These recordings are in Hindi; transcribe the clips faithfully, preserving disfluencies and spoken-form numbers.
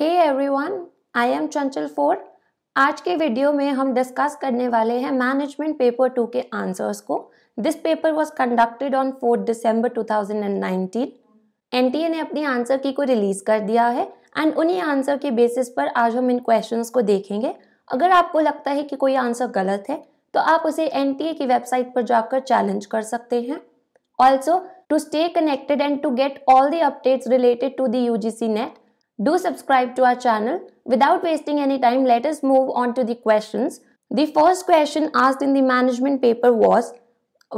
Hey everyone, I am Chanchal Ford. आज के वीडियो में हम डिस्कस करने वाले हैं मैनेजमेंट पेपर टू के आंसर्स को। This paper was conducted on fourth December two thousand nineteen. NTA ने अपने आंसर की को रिलीज कर दिया है एंड उन्हीं आंसर के बेसिस पर आज हम इन क्वेश्चंस को देखेंगे। अगर आपको लगता है कि कोई आंसर गलत है तो आप उसे एनटीए की वेबसाइट पर जाकर चैलेंज कर सकते हैं। Also to stay connected and to get all the updates related to the UGC NET, do subscribe to our channel. Without wasting any time, let us move on to the questions. The first question asked in the management paper was,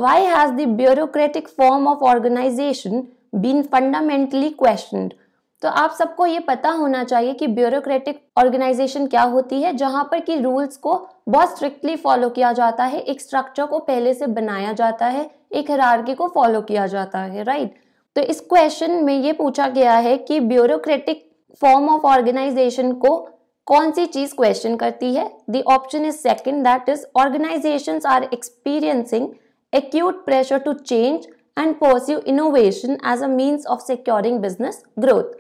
why has the bureaucratic form of organization been fundamentally questioned? तो आप सबको ये पता होना चाहिए कि bureaucratic organization क्या होती है, जहाँ पर कि rules को बहुत strictly follow किया जाता है, एक structure को पहले से बनाया जाता है, एक hierarchy को follow किया जाता है, right? तो इस question में ये पूछा गया है कि bureaucratic फॉर्म ऑफ ऑर्गेनाइजेशन को कौन सी चीज क्वेश्चन करती है। The option is second, that is organisations are experiencing acute pressure to change and pursue innovation as a means of securing business growth.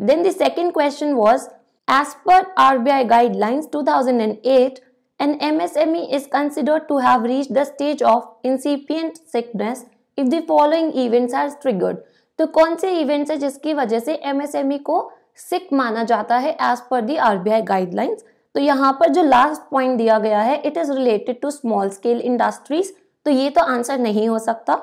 Then the second question was, as पर RBI guidelines two thousand eight, an MSME is considered to have reached the stage of incipient sickness if the following events are triggered. तो कौन से इवेंट्स है जिसकी वजह से एमएसएमई को सिक माना जाता है एज पर दी आरबीआई गाइडलाइंस। तो यहाँ पर जो लास्ट पॉइंट दिया गया है, it is related to small scale industries, तो ये तो आंसर नहीं हो सकता।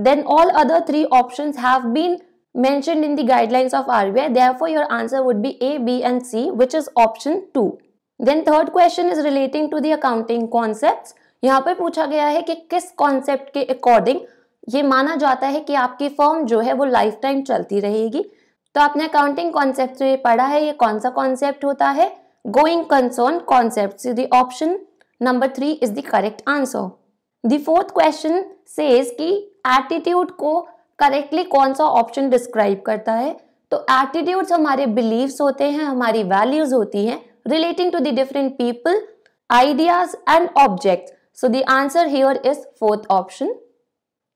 Then all other three options have been mentioned in the guidelines of RBI, therefore your answer would be A, B and C, which is option two. Then third question is relating to the accounting concepts. यहाँ पर पूछा गया है कि किस कॉन्सेप्ट के अकॉर्डिंग ये माना जाता है कि आपकी फर्म जो है वो लाइफ टाइम चलती रहेगी। तो आपने अकाउंटिंग कॉन्सेप्ट में पढ़ा है, ये कौन सा कॉन्सेप्ट होता है? Going concern concept. The option number three is the correct answer. The fourth question says कि एटीट्यूड को करेक्टली कौन सा ऑप्शन डिस्क्राइब करता है। तो एटीट्यूड्स हमारे बिलीव्स होते हैं, हमारी वैल्यूज होती हैं, relating to the different people, ideas and object. So the answer here is fourth option.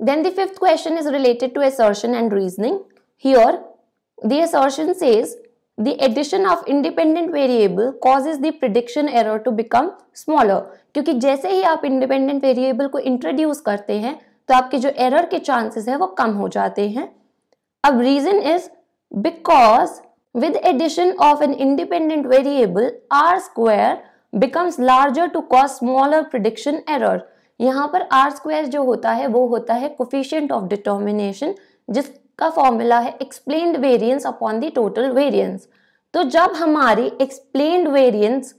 Then the fifth question is related to assertion and reasoning. Here the assertion says the addition of independent variable causes the prediction error to become smaller, क्योंकि जैसे ही आप independent variable को introduce करते हैं तो आपके जो error के chances है वो कम हो जाते हैं। अब reason is because with addition of an independent variable r square becomes larger to cause smaller prediction error। यहाँ पर r square जो होता है वो होता है coefficient of determination, जिस का फॉर्मूला है explained variance upon the total variance. तो जब हमारी एक्सप्लेन्ड वेरिएंस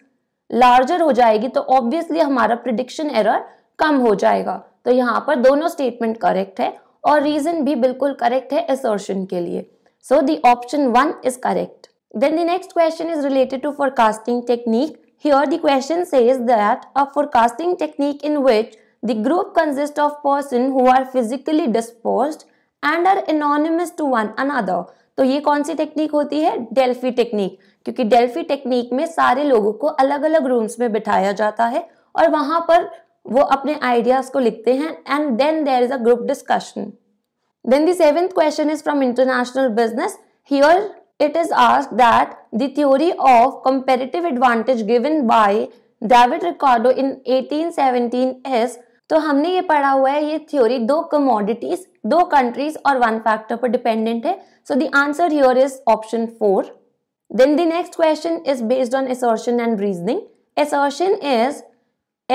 लार्जर हो जाएगी तो ऑब्वियसली हमारा प्रेडिक्शन एरर कम हो जाएगा। तो यहाँ पर दोनों स्टेटमेंट करेक्ट है और रीजन भी बिल्कुल करेक्ट है असर्शन के लिए। So the option one is correct. Then the next question is related to forecasting technique. Here the question says that a forecasting technique in which the group consist of person who are physically disposed and are anonymous to one another। तो ये कौन सी टेक्निक होती है? Delphi technique. क्योंकि डेल्फी टेक्निक में सारे लोगों को अलग अलग रूम्स में बिठाया जाता है और वहां पर वो अपने आइडियाज को लिखते हैं and then there is a group discussion. Then the seventh question is from international business. Here it is asked that the theory of comparative advantage given by David Ricardo in eighteen seventeen is. तो हमने ये पढ़ा हुआ है, ये थ्योरी दो कमोडिटीज, दो कंट्रीज और वन फैक्टर पर डिपेंडेंट है। So the answer here is option four. Then the next question is based on assertion and reasoning. Assertion is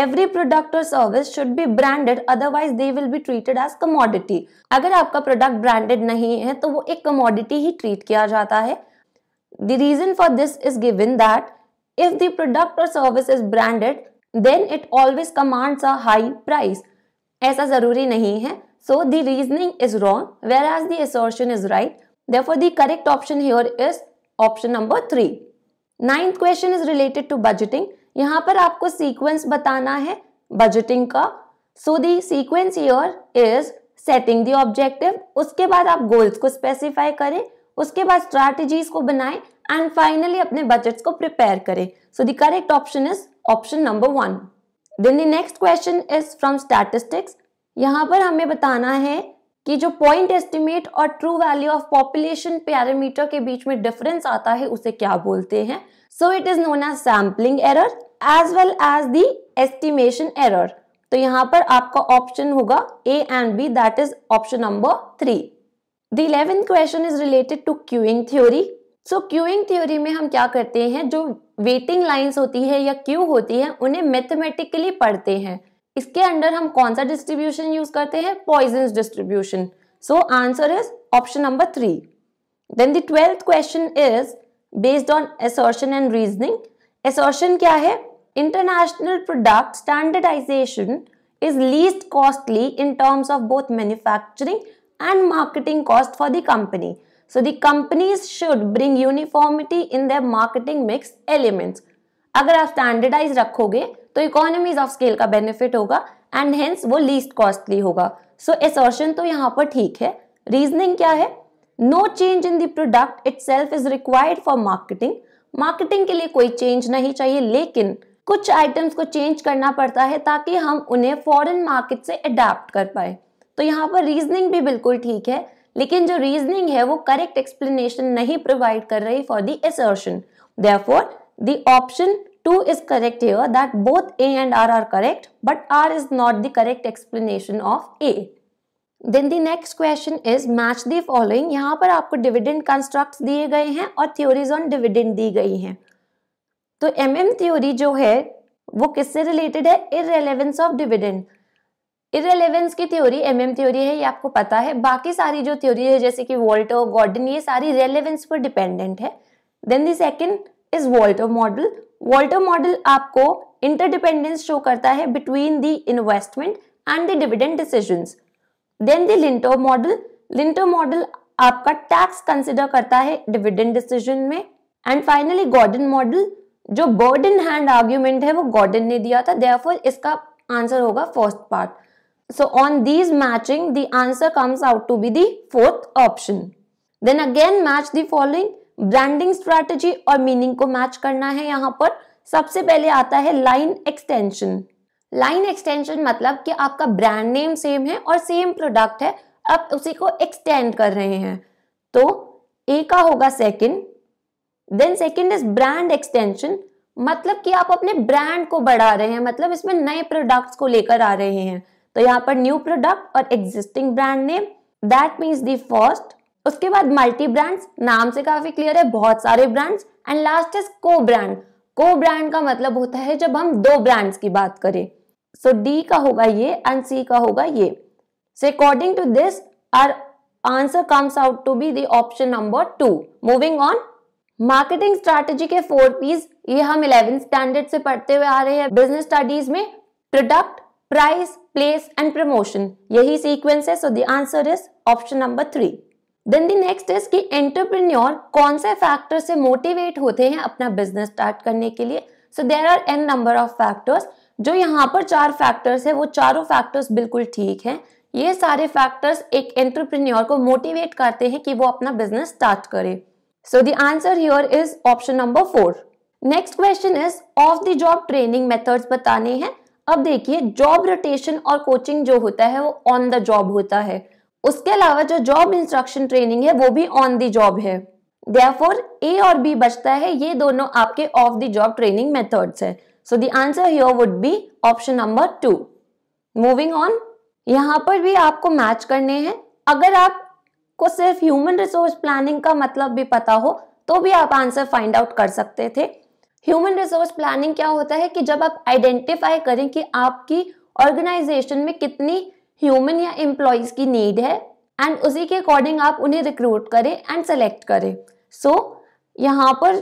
every product और service should be branded otherwise they will be treated as commodity. अगर आपका प्रोडक्ट ब्रांडेड नहीं है तो वो एक कमोडिटी ही ट्रीट किया जाता है। The reason for this is given that if the product और service is branded then it always commands a high price. ऐसा जरूरी नहीं है। So the reasoning is wrong, whereas the assertion is right. Therefore, the correct option here is option number three. Ninth question is related to budgeting. यहाँ पर आपको sequence बताना है budgeting का. So the sequence here is setting the objective. उसके बाद आप goals को specify करें. उसके बाद strategies को बनाएं and finally अपने budgets को prepare करें. So the correct option is option number one. Then the next question is from statistics. यहाँ पर हमें बताना है कि जो पॉइंट एस्टिमेट और true value of population parameter के बीच में डिफरेंस आता है उसे क्या बोलते हैं. So it is known as sampling error as well as the estimation error. तो यहाँ पर आपका ऑप्शन होगा A and B, that is option number three. The eleventh question is related to queuing theory. So queuing theory में हम क्या करते हैं, जो वेटिंग लाइंस होती है या क्यू होती है उन्हें मैथमेटिकली पढ़ते हैं. इसके अंडर हम कौन सा डिस्ट्रीब्यूशन यूज करते हैं, Poisson's distribution. So answer is option number three. Then the twelfth question is based on assertion and reasoning. Assertion क्या है, international product standardisation is least costly in terms of both manufacturing and marketing cost for the company. So the companies should bring uniformity in their marketing mix elements. अगर आप स्टैंडर्डाइज रखोगे तो इकोनॉमीज ऑफ स्केल का बेनिफिट होगा एंड हेंस वो लीस्ट कॉस्टली होगा. सो असर्शन तो यहाँ पर ठीक है. रीजनिंग क्या है, no change in the product itself is required for marketing. Marketing के लिए कोई चेंज नहीं चाहिए, लेकिन कुछ आइटम्स को चेंज करना पड़ता है ताकि हम उन्हें फॉरेन मार्केट से अडैप्ट कर पाए. तो यहाँ पर रीजनिंग भी बिल्कुल ठीक है, लेकिन जो रीजनिंग है वो करेक्ट एक्सप्लेनेशन नहीं प्रोवाइड कर रही for the assertion. Therefore the option two is correct here, that both A and R are correct, but R is not the correct explanation of A. Then the next question is match the following. यहाँ पर आपको डिविडेंड कंस्ट्रक्ट्स दिए गए हैं और थ्योरीज ऑन डिविडेंड दी गई हैं. तो एम एम थ्योरी जो है वो किससे रिलेटेड है, इररेलेवेंस ऑफ डिविडेंड. इररेलेवेंस की थ्योरी एम एम थ्योरी है, ये आपको पता है. बाकी सारी जो थ्योरी है जैसे कि वॉल्टर, गॉर्डन, ये सारी रेलेवेंस पर डिपेंडेंट है. Then the second is Walter model. Walter model आपको इंटरडिपेंडेंस शो करता है between the investment and the dividend decisions. Then the Lintner model. Lintner model आपका टैक्स कंसिडर करता है डिविडेंड डिसीजन में. एंड फाइनली गॉर्डन मॉडल, जो बर्डन हैंड आर्ग्यूमेंट है वो गॉर्डन ने दिया था. देयरफॉर इसका आंसर होगा first part. So on these matching the answer comes out to be the fourth option. Then again match the following. Branding strategy और मीनिंग को मैच करना है. यहाँ पर सबसे पहले आता है लाइन एक्सटेंशन. लाइन एक्सटेंशन मतलब कि आपका ब्रांड नेम सेम है और सेम प्रोडक्ट है, आप उसी को एक्सटेंड कर रहे हैं. तो ए का होगा second. Then second is brand extension, मतलब कि आप अपने ब्रांड को बढ़ा रहे हैं, मतलब इसमें नए प्रोडक्ट्स को लेकर आ रहे हैं. तो यहाँ पर न्यू प्रोडक्ट और existing brand name, that means the first. उसके बाद मल्टी ब्रांड्स, नाम से काफी क्लियर है, बहुत सारे brands. And last is co brand. Co brand का मतलब होता है जब हम दो ब्रांड्स की बात करें. सो डी का होगा ये एंड सी का होगा ये. So according to this our answer comes out to be the option number two. Moving on, marketing strategy के फोर पीस, ये हम इलेवेंथ स्टैंडर्ड से पढ़ते हुए आ रहे हैं बिजनेस स्टडीज में. Product, price, place and promotion, यही सीक्वेंस है. So the answer is option number three. Then the next is कि एंटरप्रेन्योर कौन से फैक्टर से मोटिवेट होते हैं अपना बिजनेस स्टार्ट करने के लिए. So there are an number of factors. जो यहाँ पर चार फैक्टर्स है वो चारों फैक्टर्स बिल्कुल ठीक है. ये सारे फैक्टर्स एक एंटरप्रेन्योर को मोटिवेट करते हैं कि वो अपना बिजनेस स्टार्ट करे. So the answer here is option number four. Next question is of the job training methods बताने हैं. अब देखिए job rotation और coaching जो होता है वो on the job होता है. उसके अलावा जो job instruction training है वो भी on the job है. Therefore A और B बचता है, ये दोनों आपके of the job training methods है. So the answer here would be option number two. Moving on, यहाँ पर भी आपको match करने हैं. अगर आप को सिर्फ ह्यूमन रिसोर्स प्लानिंग का मतलब भी पता हो तो भी आप आंसर फाइंड आउट कर सकते थे. ह्यूमन रिसोर्स प्लानिंग क्या होता है कि जब आप आइडेंटिफाई करें कि आपकी ऑर्गेनाइजेशन में कितनी ह्यूमन या एम्प्लॉइज की नीड है एंड उसी के अकॉर्डिंग आप उन्हें रिक्रूट करें एंड सेलेक्ट करें. सो so, यहाँ पर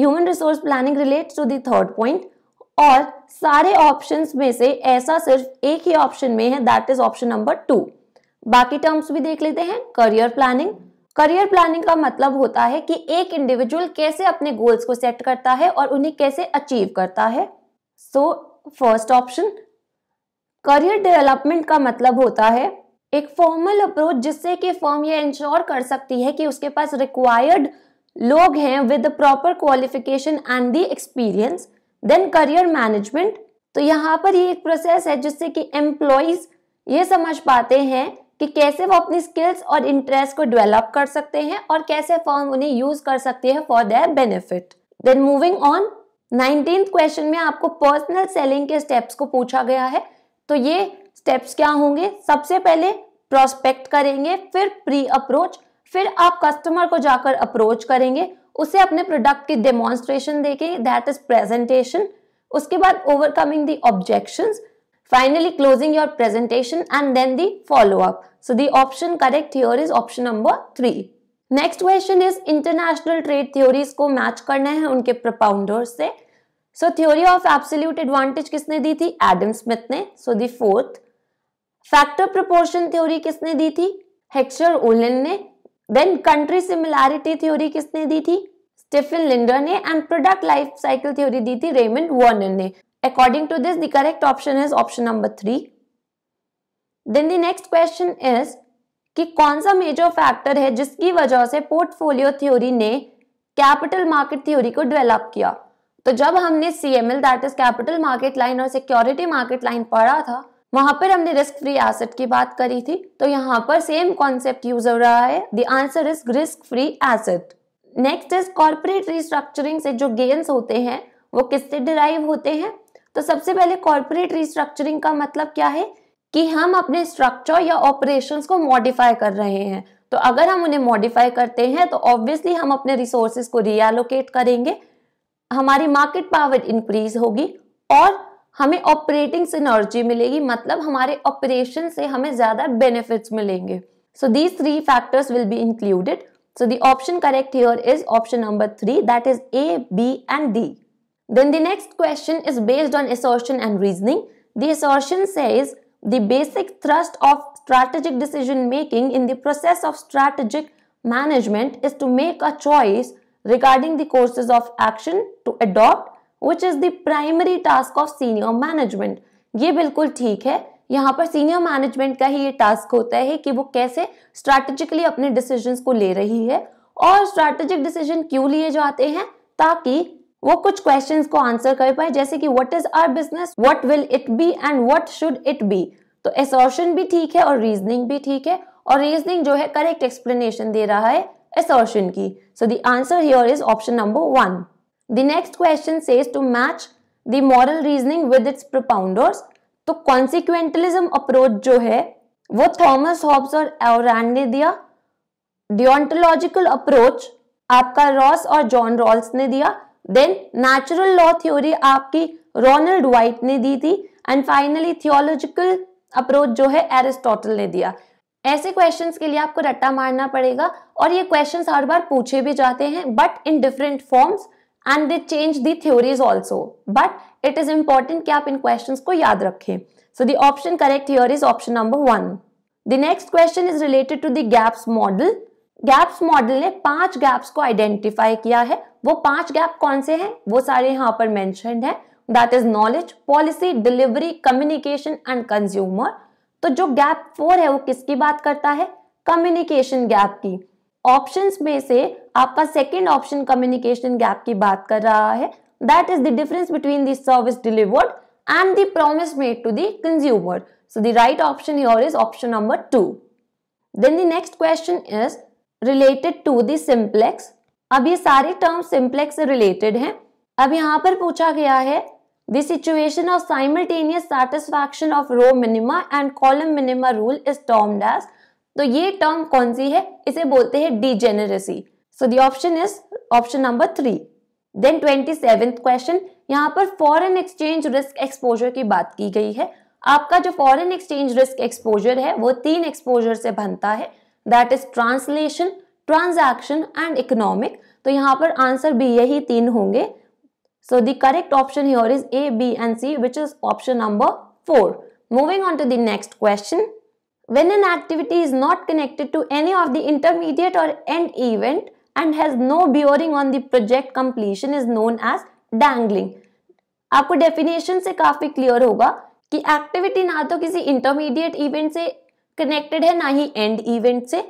human resource planning relates to the third point. और सारे ऑप्शंस में से ऐसा सिर्फ एक ही ऑप्शन में है, that is option number two. बाकी टर्म्स भी देख लेते हैं. Career planning. करियर प्लानिंग का मतलब होता है कि एक इंडिविजुअल कैसे अपने गोल्स को सेट करता है और उन्हें कैसे अचीव करता है. So first option. Career development का मतलब होता है एक फॉर्मल अप्रोच जिससे कि फर्म ये इंश्योर कर सकती है कि उसके पास रिक्वायर्ड लोग हैं with the proper qualification and the experience. Then career management. तो यहाँ पर ये एक प्रोसेस है जिससे कि एम्प्लॉइज ये समझ पाते हैं कि कैसे वो अपनी स्किल्स और इंटरेस्ट को डेवलप कर सकते हैं और कैसे फर्म उन्हें यूज कर सकती है for their benefit. Then moving on, nineteenth question में आपको पर्सनल सेलिंग के स्टेप्स को पूछा गया है। तो ये स्टेप्स क्या होंगे? सबसे पहले प्रोस्पेक्ट करेंगे, फिर प्री अप्रोच, फिर आप कस्टमर को जाकर अप्रोच करेंगे, उसे अपने प्रोडक्ट की डेमोन्स्ट्रेशन देंगे, दैट इज प्रेजेंटेशन। उसके बाद overcoming the objections, finally closing your presentation and then the follow up. So the option correct here is option number three. Next question is international trade theories को मैच करना है उनके प्रोपाउंडर्स से। So theory of absolute advantage किसने दी थी? एडम स्मिथ ने। So the fourth, factor proportion theory किसने दी थी? हेक्सर ओलन ने। देन कंट्री सिमिलैरिटी थ्योरी किसने दी थी? स्टीफन लिंडर ने। And product life cycle theory दी थी रेमंड वार्नर ने। According to this the correct option is option number three. Then the next question is कि कौन सा मेजर फैक्टर है जिसकी वजह से पोर्टफोलियो थ्योरी ने कैपिटल मार्केट थ्योरी को डेवलप किया? तो जब हमने CML that is capital market line और सिक्योरिटी मार्केट लाइन पढ़ा था, वहां पर हमने रिस्क फ्री एसेट की बात करी थी। तो यहाँ पर सेम कॉन्सेप्ट यूज हो रहा है। The answer is risk free asset. Next is corporate restructuring से जो गेन्स होते हैं वो किससे डिराइव होते हैं? तो सबसे पहले कॉर्पोरेट रिस्ट्रक्चरिंग का मतलब क्या है? कि हम अपने स्ट्रक्चर या ऑपरेशंस को मॉडिफाई कर रहे हैं। तो अगर हम उन्हें मॉडिफाई करते हैं तो ऑब्वियसली हम अपने रिसोर्सेज को रीएलोकेट करेंगे, हमारी मार्केट पावर इंक्रीज होगी और हमें ऑपरेटिंग सिनर्जी मिलेगी, मतलब हमारे ऑपरेशन से हमें ज्यादा बेनिफिट्स मिलेंगे। So these three factors will be included. So the option correct here is option number three, that is A, B and D. Then the next question is based on assertion and reasoning. The assertion says the basic thrust of strategic decision making in the process of strategic management is to make a choice regarding the courses of action to adopt, which is the primary task of senior management. ये बिल्कुल ठीक है, यहाँ पर senior management का ही ये task होता है कि वो कैसे strategically अपने decisions को ले रही है और strategic decision क्यों लिए जाते हैं, ताकि वो कुछ क्वेश्चंस को आंसर कर पाए, जैसे कि what is our business, what will it be and what should it be. तो असर्शन भी ठीक है और रीजनिंग भी ठीक है, और रीजनिंग जो है करेक्ट एक्सप्लेनेशन दे रहा है असर्शन की। So the answer here is option number one. The next question says to match the moral reasoning with its propounders. तो कॉन्सिक्वेंटलिज्म अप्रोच जो है वो थॉमस हॉब्स और एवरैंड ने दिया। डियोंटोलॉजिकल अप्रोच आपका रॉस और जॉन रॉल्स ने दिया। देन नेचुरल लॉ थ्योरी आपकी रोनाल्ड वाइट ने दी थी। एंड फाइनली थियोलॉजिकल अप्रोच जो है एरिस्टोटल ने दिया। ऐसे क्वेश्चंस के लिए आपको रट्टा मारना पड़ेगा और ये क्वेश्चंस हर बार पूछे भी जाते हैं, but in different forms, and they change the theories also, but it is important कि आप इन क्वेश्चंस को याद रखें। So the option correct here is option number one. The next question is related to the gaps model. Gaps model ने पांच गैप्स को आइडेंटिफाई किया है। वो पांच गैप कौन से हैं? वो सारे यहाँ पर मेंशन्ड है, that is knowledge, policy, delivery, communication and consumer. तो जो गैप फोर है वो किसकी बात करता है? कम्युनिकेशन गैप की। ऑप्शंस में से आपका सेकंड ऑप्शन कम्युनिकेशन गैप की बात कर रहा है, that is the difference between the service delivered and the promise made to the consumer. So the right option here is option number two. Then the next question is related to the simplex. अब ये सारे टर्म सिंप्लेक्स से रिलेटेड हैं। अब यहाँ पर पूछा गया है the situation of simultaneous satisfaction of row minima and column minima rule is termed as. तो ये टर्म कौन सी है? इसे बोलते हैं degeneracy. So the option is option number three. Then twenty seventh question, यहाँ पर फॉरेन एक्सचेंज रिस्क एक्सपोजर की बात की गई है। आपका जो फॉरेन एक्सचेंज रिस्क एक्सपोजर है वो तीन एक्सपोजर से बनता है, that is translation, transaction and economic. तो यहाँ पर आंसर भी यही तीन होंगे। So the correct option here is A, B and C, which is option number four. Moving on to the next question. When an activity is not connected to any of the intermediate or end event and has no bearing on the project completion is known as dangling. आपको डेफिनेशन से काफी क्लियर होगा कि एक्टिविटी ना तो किसी इंटरमीडिएट इवेंट से कनेक्टेड है ना ही एंड इवेंट से।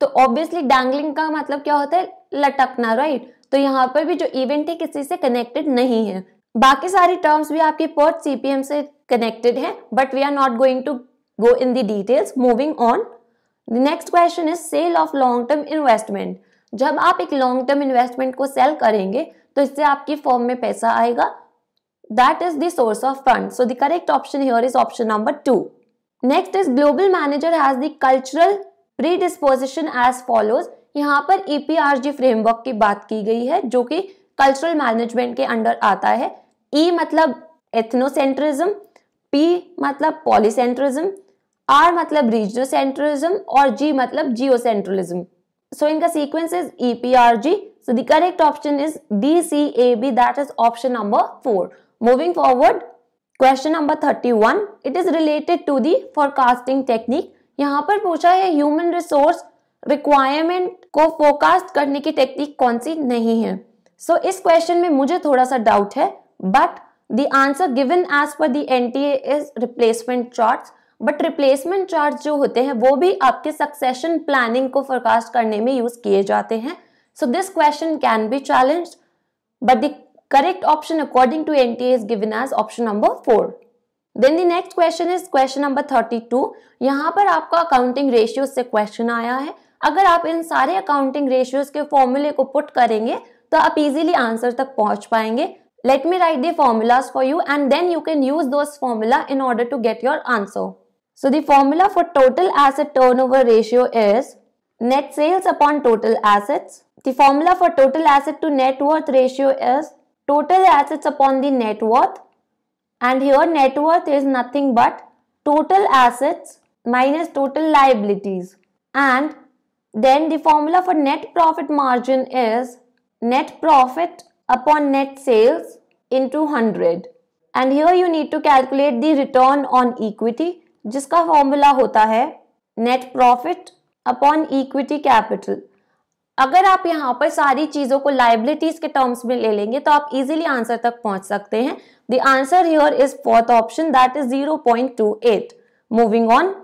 तो ऑब्वियसली डैंगलिंग का मतलब क्या होता है? लटकना, राइट? तो यहाँ पर भी जो इवेंट है किसी से कनेक्टेड नहीं है। बाकी सारी टर्म्स भी आपके पोर्ट सीपीएम से कनेक्टेड हैं, but we are not going to go in the details. Moving on, the next question is sale of long term investment. जब आप एक लॉन्ग टर्म इन्वेस्टमेंट को सेल करेंगे तो इससे आपकी फॉर्म में पैसा आएगा, that is the source of fund. So the correct option here is option number two. Next is global manager has the cultural predisposition as follows. यहाँ पर ईपीआरजी फ्रेमवर्क की बात की गई है जो कि कल्चरल मैनेजमेंट के अंडर आता है। ई मतलब एथनोसेंट्रिज्म, पी मतलब पॉलीसेंट्रिज्म, आर मतलब रीजनोसेंट्रिज्म और जी मतलब जियोसेंट्रलिज्म। सो इनका sequence is EPRG. So the correct option is D C A B, that is option number four. Moving forward, question number thirty one, it is related to the forecasting technique. यहाँ पर पूछा है ह्यूमन रिसोर्स रिक्वायरमेंट को फोरकास्ट करने की टेक्निक कौन सी नहीं है। सो so, इस क्वेश्चन में मुझे थोड़ा सा डाउट है, but the answer given as per the NTA is replacement charts. But replacement chart जो होते हैं वो भी आपके सक्सेशन प्लानिंग को फोरकास्ट करने में यूज किए जाते हैं। So this question can be challenged, but the correct option according to N T A is given as option number four. Then the next question is question number thirty-two. यहाँ पर आपका accounting ratios से question आया है। अगर आप इन सारे accounting ratios के formula को put करेंगे तो आप easily answer तक पहुँच पाएंगे। Let me write the formulas for you and then you can use those formula in order to get your answer. So the formula for total asset turnover ratio is net sales upon total assets. The formula for total asset to net worth ratio is total assets upon the net worth, and here net worth is nothing but total assets minus total liabilities. And then the formula for net profit margin is net profit upon net sales into one hundred, and here you need to calculate the return on equity, जिसका formula होता है net profit upon equity capital. अगर आप यहाँ पर सारी चीजों को लाइबिलिटीज के टर्म्स में ले लेंगे तो आप इजीली आंसर तक पहुंच सकते हैं। The answer here is fourth option, that is zero point two eight. Moving on,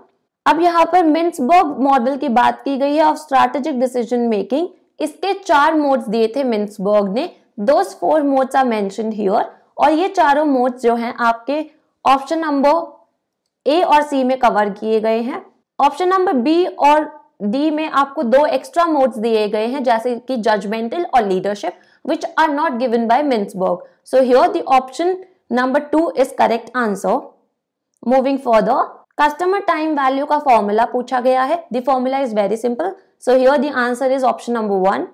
अब यहाँ पर मिन्सबर्ग मॉडल की बात की गई है ऑफ स्ट्रैटेजिक डिसीजन मेकिंग। इसके चार मोड्स दिए थे मिन्सबर्ग ने, those four modes are mentioned here, और ये चारों मोड्स जो हैं आपके ऑप्शन नंबर ए और सी में कवर किए गए हैं। ऑप्शन नंबर बी और डी में आपको दो एक्स्ट्रा मोड्स दिए गए हैं जैसे कि जजमेंटल और leadership, which are not given by Mintzberg. So here the option number two is correct answer. Moving further, customer time value का फॉर्मूला पूछा गया है। The formula is very simple, so here the answer is option number one.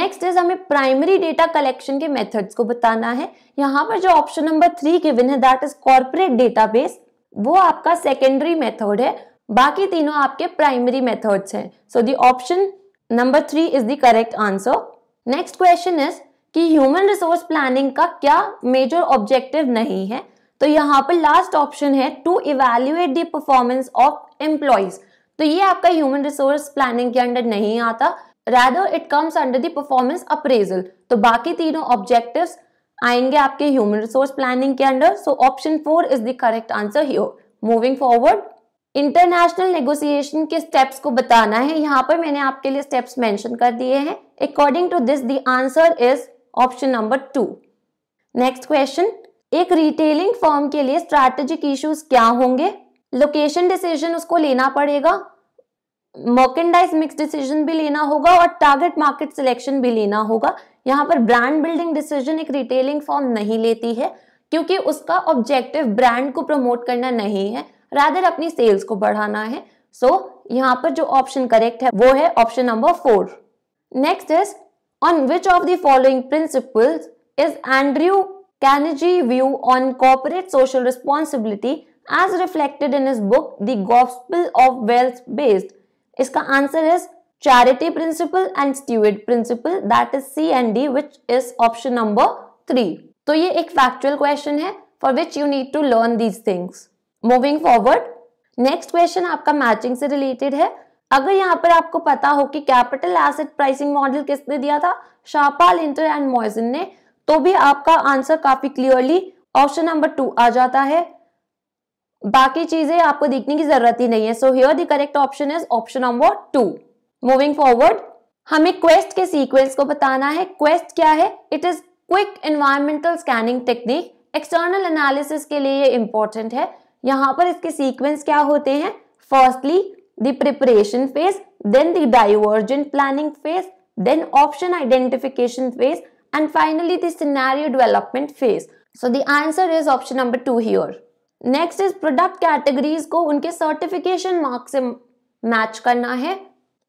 Next is हमें प्राइमरी डेटा कलेक्शन के मेथड्स को बताना है। यहाँ पर जो ऑप्शन नंबर थ्री गिवन है दैट इज कॉर्पोरेट डेटाबेस, वो आपका सेकेंडरी मेथड है, बाकी तीनों आपके प्राइमरी मेथड्स हैं। So the option number three is the correct answer. Next question is कि ह्यूमन रिसोर्स प्लानिंग का क्या मेजर ऑब्जेक्टिव नहीं है। तो यहाँ पर लास्ट ऑप्शन है to evaluate the performance of employees. तो ये आपका ह्यूमन रिसोर्स प्लानिंग के अंडर नहीं आता, rather it comes under the performance appraisal. तो बाकी तीनों ऑब्जेक्टिव्स आएंगे आपके ह्यूमन रिसोर्स प्लानिंग के under. So option four is the correct answer here. Moving forward, international negotiation के स्टेप्स को बताना है। यहाँ पर मैंने आपके लिए स्टेप्स मेंशन कर दिए हैं। According to this the answer is option number two. Next question, एक रिटेलिंग फर्म के लिए स्ट्रैटेजिक इश्यूज क्या होंगे। लोकेशन डिसीजन उसको लेना पड़ेगा, मर्केंडाइज मिक्स डिसीजन भी लेना होगा और टारगेट मार्केट सिलेक्शन भी लेना होगा। यहाँ पर ब्रांड बिल्डिंग डिसीजन एक रिटेलिंग फर्म नहीं लेती है क्योंकि उसका ऑब्जेक्टिव ब्रांड को प्रमोट करना नहीं है, रादर अपनी सेल्स को बढ़ाना है। सो so, यहाँ पर जो ऑप्शन करेक्ट है वो है option number four. Next is on which of the following principles is Andrew Carnegie view on corporate social responsibility as reflected in his book the gospel of wealth based. इसका answer is charity principle and steward principle, that is C and D, which is option number three. तो ये एक फैक्चुअल क्वेश्चन है for which you need to learn these things. Moving forward, next question आपका मैचिंग से रिलेटेड है। अगर यहाँ पर आपको पता हो कि कैपिटल एसेट प्राइसिंग मॉडल किसने दिया था, शापाल, इंटर एंड मॉइजन ने, तो भी आपका आंसर काफी क्लियरली ऑप्शन नंबर टू आ जाता है। बाकी चीजें आपको देखने की जरूरत ही नहीं है। So here the correct option is option number two. Moving forward, हमें क्वेस्ट के सीक्वेंस को बताना है। क्वेस्ट क्या है, it is quick environmental scanning technique. External analysis के लिए ये इंपॉर्टेंट है। यहाँ पर इसके सीक्वेंस क्या होते हैं, firstly the preparation phase, then the divergent planning phase, then option identification phase, and finally the scenario development phase. So the answer is option number two here. Next is product categories को उनके सर्टिफिकेशन मार्क से मैच करना है.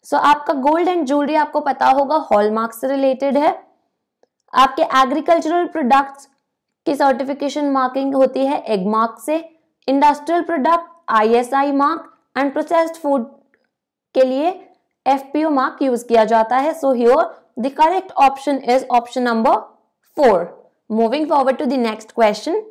सो so, आपका गोल्ड एंड ज्वेलरी आपको पता होगा हॉलमार्क से रिलेटेड है. आपके एग्रीकल्चरल प्रोडक्ट्स की सर्टिफिकेशन मार्किंग होती है एग मार्क से. Industrial product I S I mark and processed food के लिए F P O mark use किया जाता है. So here the correct option is option number four. Moving forward to the next question.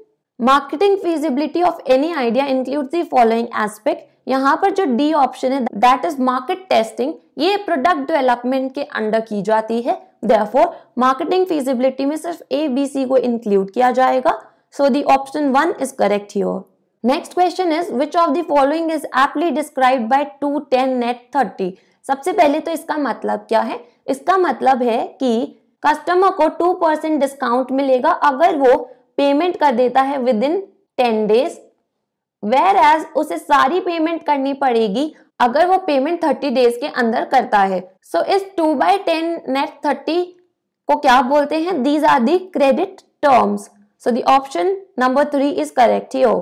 Marketing feasibility of any idea include the following aspect. यहाँ पर जो डी ऑप्शन है दैट इज मार्केट टेस्टिंग, ये प्रोडक्ट डेवलपमेंट के अंडर की जाती है. देयरफॉर मार्केटिंग फीजिबिलिटी में सिर्फ ए बी सी को इंक्लूड किया जाएगा. So the option one is correct here. Next question is which of the following is aptly described by two ten net thirty. सबसे पहले तो इसका मतलब क्या है? इसका मतलब है कि कस्टमर को टू परसेंट डिस्काउंट मिलेगा अगर वो पेमेंट कर देता है within ten days, whereas उसे सारी पेमेंट करनी पड़ेगी अगर वो पेमेंट थर्टी डेज के अंदर करता है. सो so, इस two by ten net thirty को क्या बोलते हैं? These are the credit terms. So the option number three is correct here.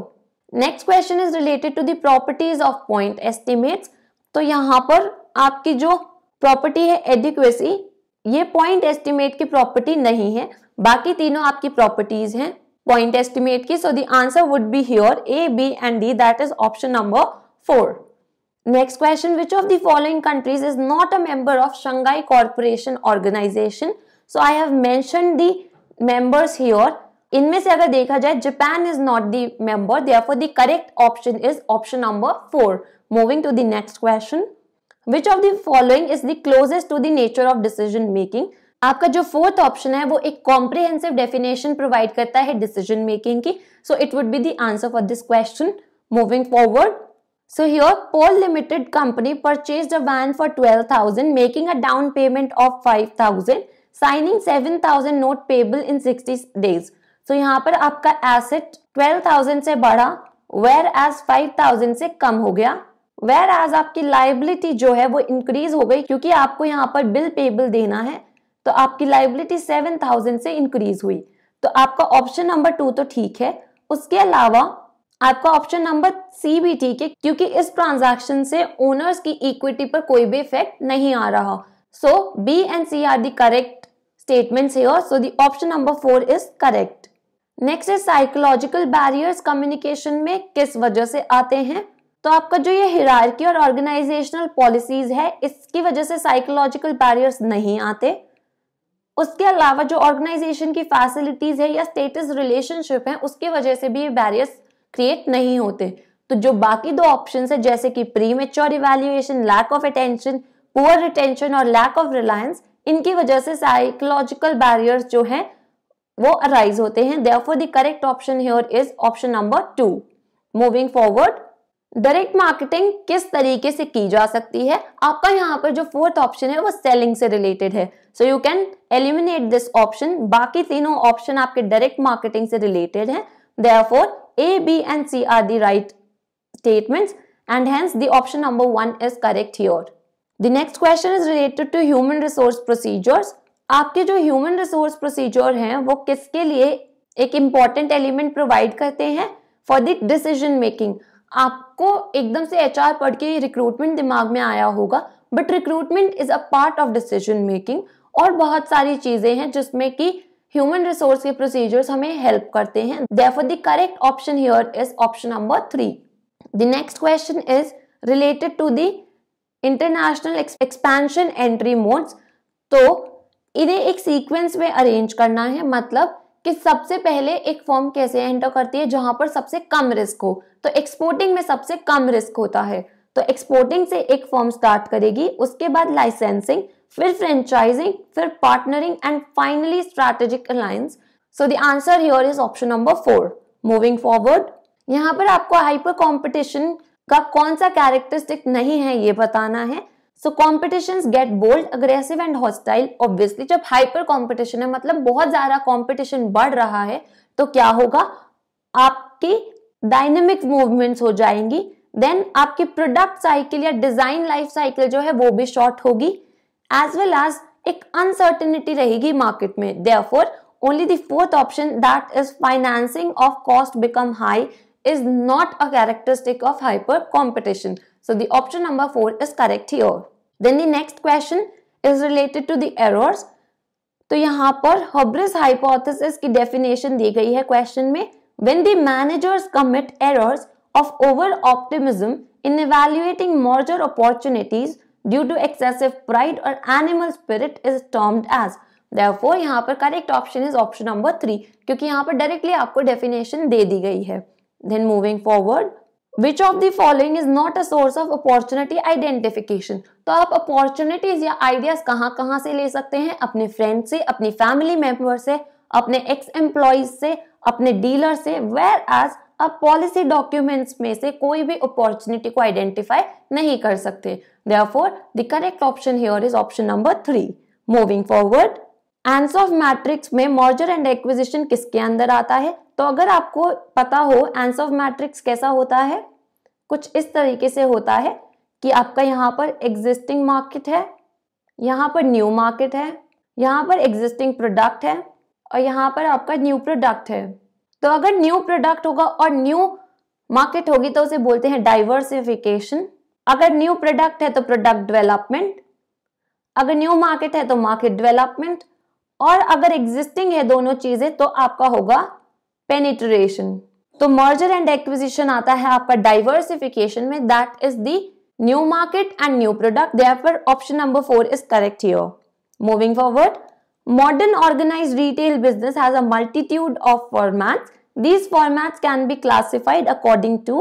Next question is related to the properties of point estimates. तो यहाँ पर आपकी जो प्रॉपर्टी है एडिक्वेसी, ये पॉइंट एस्टिमेट की प्रॉपर्टी नहीं है. बाकी तीनों आपकी प्रॉपर्टीज हैं पॉइंट एस्टिमेट की. So the answer would be here A B and D, that is option number four. Next question which of the following countries is not a member of Shanghai corporation organisation. So I have mentioned the members here. इनमें से अगर देखा जाए Japan is not the member, therefore the correct option is option number four. Moving to the next question. Which of the following is the closest to the nature of decision making? आपका जो फोर्थ ऑप्शन है वो एक कॉम्प्रिहेंसिव डेफिनेशन प्रोवाइड करता है डिसीजन मेकिंग की. So it would be the answer for this question. Moving forward. So here pole limited company purchased a van for twelve thousand, making a down payment of five thousand, signing seven thousand note payable in sixty days. So यहाँ पर आपका एसेट ट्वेल्व थाउजेंड से बढ़ा, वेयर एज फाइव थाउजेंड से कम हो गया, वेयर एज आपकी लाइबिलिटी जो है वो इंक्रीज हो गई क्योंकि आपको यहाँ पर बिल पेबल देना है. तो आपकी लाइबिलिटी सेवन थाउजेंड से इंक्रीज हुई. तो आपका ऑप्शन नंबर टू तो ठीक है. उसके अलावा आपका ऑप्शन नंबर सी भी ठीक है क्योंकि इस ट्रांजैक्शन से ओनर्स की इक्विटी पर कोई भी इफेक्ट नहीं आ रहा. So B and C are the correct statements here. So the option number four is correct. Next is psychological barriers communication में किस वजह से आते हैं. तो आपका जो ये हिरार्की और ऑर्गेनाइजेशनल पॉलिसीज है इसकी वजह से साइकोलॉजिकल बैरियर्स नहीं आते. उसके अलावा जो ऑर्गेनाइजेशन की फैसिलिटीज है या स्टेटस रिलेशनशिप है उसकी वजह से भी ये बैरियर्स क्रिएट नहीं होते. तो जो बाकी दो ऑप्शंस है जैसे कि premature evaluation, lack of attention, poor retention और लैक ऑफ रिलायंस, इनकी वजह से साइकोलॉजिकल बैरियर्स जो है वो अराइज होते हैं. Therefore the correct option here is option number two. Moving forward. Direct marketing किस तरीके से की जा सकती है. आपका यहाँ पर जो फोर्थ ऑप्शन है वो सेलिंग से रिलेटेड है. So you can eliminate this option. बाकी तीनों ऑप्शन आपके डायरेक्ट मार्केटिंग से रिलेटेड हैं. Therefore A B and C are the right statements and hence the option number one is correct here. The next question is related to human resource procedures. आपके जो ह्यूमन रिसोर्स प्रोसीजर हैं वो किसके लिए एक इम्पॉर्टेंट एलिमेंट प्रोवाइड करते हैं? For the decision making. आपको एकदम से एच आर पढ़ के रिक्रूटमेंट दिमाग में आया होगा, but recruitment is a part of decision making और बहुत सारी चीजें हैं जिसमें कि ह्यूमन रिसोर्स के प्रोसीजर्स हमें हेल्प करते हैं. Therefore the correct option here is option number three. The next question is related to the international expansion entry modes. तो इन्हें एक सीक्वेंस में अरेंज करना है, मतलब कि सबसे पहले एक फॉर्म कैसे एंटर करती है जहां पर सबसे कम रिस्क हो. तो एक्सपोर्टिंग में सबसे कम रिस्क होता है, तो एक्सपोर्टिंग से एक फॉर्म स्टार्ट करेगी, उसके बाद लाइसेंसिंग, फिर फ्रेंचाइजिंग, फिर partnering and finally strategic alliance. So the answer here is option number four. Moving forward. यहाँ पर आपको हाइपर कॉम्पिटिशन का कौन सा कैरेक्टरिस्टिक नहीं है ये बताना है. So competitions get bold, aggressive and hostile. Obviously जब हाइपर कॉम्पिटिशन है मतलब बहुत ज्यादा कॉम्पिटिशन बढ़ रहा है तो क्या होगा? आपकी डायनेमिक मूवमेंट्स हो जाएंगी. देन आपकी प्रोडक्ट साइकिल या डिजाइन लाइफ साइकिल जो है वो भी शॉर्ट होगी, एज वेल एज एक अनसर्टेनिटी रहेगी मार्केट में. Therefore only the fourth option that is financing of cost become high is not a characteristic of hyper competition. So the option number four is correct here. Then the next question is related to the errors. तो यहाँ पर हब्रिस हाइपोथेसिस की डेफिनेशन दी गई है क्वेश्चन में. When the managers commit errors of over optimism in evaluating merger opportunities due to excessive pride or animal spirit is termed as. Therefore यहाँ पर correct option is option number three क्योंकि यहाँ पर directly आपको definition दे दी गई है. Then moving forward, which of the following is not a source of opportunity identification? तो आप opportunities या ideas कहाँ कहाँ से ले सकते हैं? अपने friend से, अपनी family member से, अपने ex employees से, अपने dealer से. Whereas आप पॉलिसी डॉक्यूमेंट्स में से कोई भी अपॉर्चुनिटी को आइडेंटिफाई नहीं कर सकते. Therefore the correct option here is option number three. Moving forward, Ansoff matrix में मर्जर एंड एक्विजिशन किसके अंदर आता है? तो अगर आपको पता हो एंड्स ऑफ मैट्रिक्स कैसा होता है, कुछ इस तरीके से होता है कि आपका यहाँ पर एग्जिस्टिंग मार्केट है, यहाँ पर न्यू मार्केट है, यहाँ पर एग्जिस्टिंग प्रोडक्ट है और यहाँ पर आपका न्यू प्रोडक्ट है. तो अगर न्यू प्रोडक्ट होगा और न्यू मार्केट होगी तो उसे बोलते हैं डाइवर्सिफिकेशन. अगर न्यू प्रोडक्ट है तो प्रोडक्ट डेवलपमेंट, अगर न्यू मार्केट है तो मार्केट डेवलपमेंट, और अगर एग्जिस्टिंग है दोनों चीजें तो आपका होगा पेनिट्रेशन. तो मर्जर एंड एक्विजिशन आता है आपका डाइवर्सिफिकेशन में, that is the new market and new product. Therefore option number four is correct here. Moving forward, modern organized retail business has a multitude of formats. These formats can be classified according to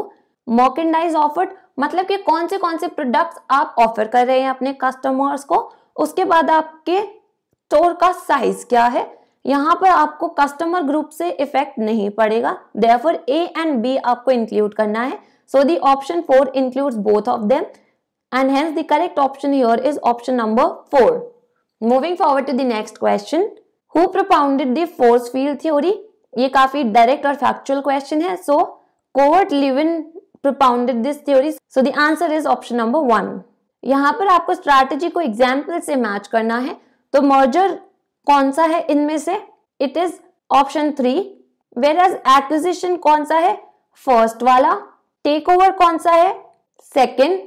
merchandise offered. मतलब कि कौन से कौन से प्रोडक्ट्स आप ऑफर कर रहे हैं अपने कस्टमर्स को. उसके बाद आपके स्टोर का साइज क्या है. यहाँ पर आपको कस्टमर ग्रुप से इफेक्ट नहीं पड़ेगा. देयरफॉर ए एंड बी आपको इंक्लूड करना है. So the option four includes both of them and hence the correct option here is option number four. Moving forward to the next question, who propounded the force field theory? ये काफी direct और factual question है. So Covert Lewin propounded this theory. So the answer is option number one. यहाँ पर आपको strategy को example से match करना है. तो merger कौन सा है इनमें से? It is option three. Whereas acquisition कौन सा है? First वाला. Takeover कौन सा है? Second.